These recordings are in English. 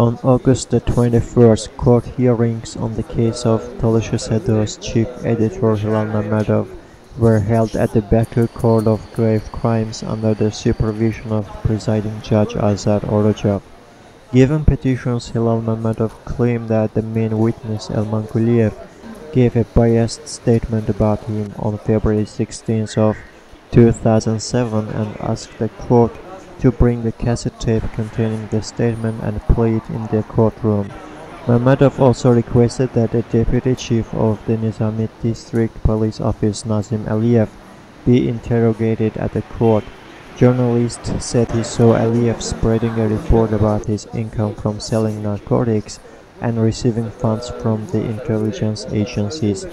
On August the 21st, court hearings on the case of Tolishy Sado's chief editor Hilal Mammadov were held at the Baku Court of Grave Crimes under the supervision of presiding judge Azer Orujov. Given petitions, Hilal Mammadov claimed that the main witness Elman Guliyev gave a biased statement about him on February 16th of 2007 and asked the court to bring the cassette tape containing the statement and play it in the courtroom. Mammadov also requested that the deputy chief of the Nizami District Police Office, Nazim Aliyev, be interrogated at the court. Journalists said he saw Aliyev spreading a report about his income from selling narcotics and receiving funds from the intelligence agencies.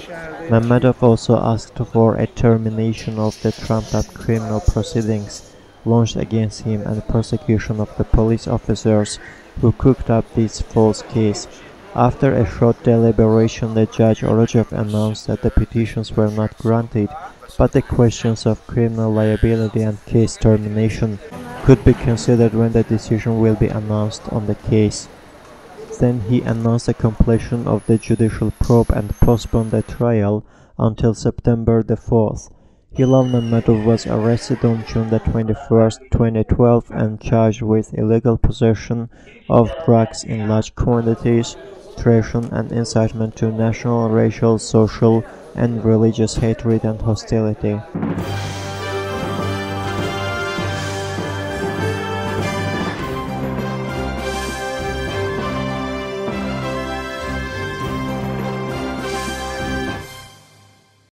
Mammadov also asked for a termination of the trumped-up criminal proceedings launched against him and prosecution of the police officers who cooked up this false case. After a short deliberation, the judge Orujov announced that the petitions were not granted, but the questions of criminal liability and case termination could be considered when the decision will be announced on the case. Then he announced the completion of the judicial probe and postponed the trial until September the 4th. Hilal Mammadov was arrested on June 21, 2012 and charged with illegal possession of drugs in large quantities, treason and incitement to national, racial, social and religious hatred and hostility.